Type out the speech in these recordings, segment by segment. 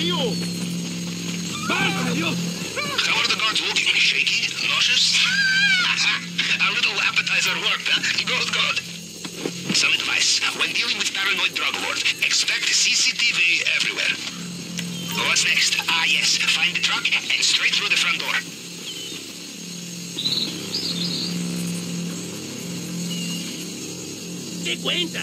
fuel! How are the guards walking? Shaky? Nauseous? A little appetizer worked, huh? Goes good. Some advice. When dealing with paranoid drug lords, expect CCTV everywhere. What's next? Ah, yes. Find the truck and straight through the front door. Te cuenta.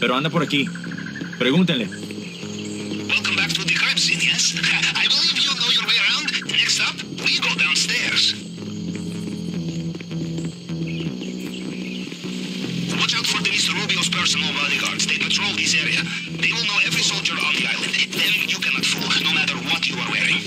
Pero anda por aquí. Pregúntenle. I've seen, yes? I believe you know your way around. Next up, we go downstairs. Watch out for the Mr. Rubio's personal bodyguards. They patrol this area. They will know every soldier on the island. Them you cannot fool, no matter what you are wearing.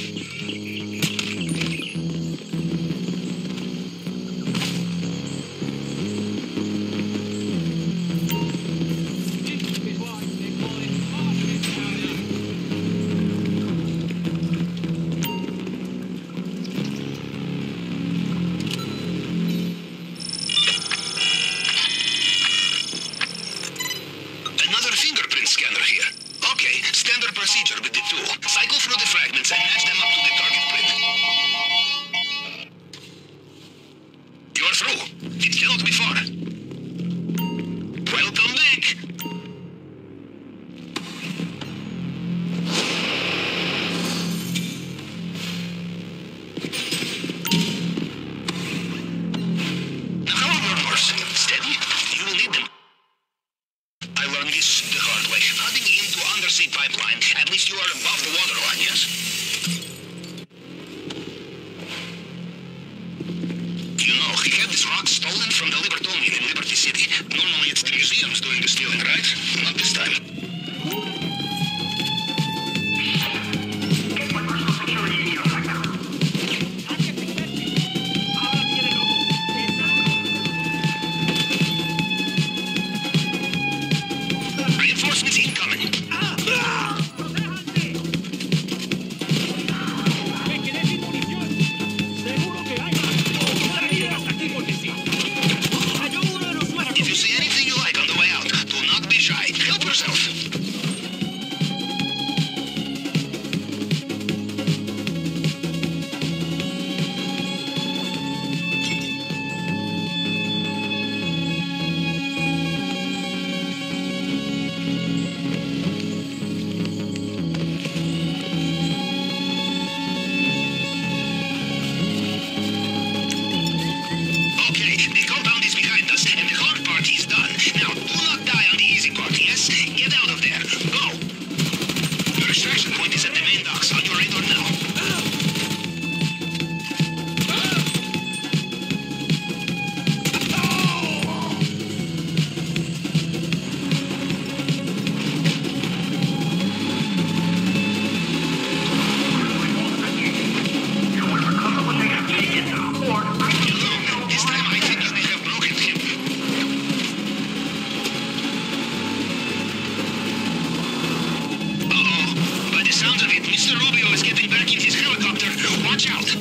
Mr. Rubio is getting back in his helicopter. Watch out!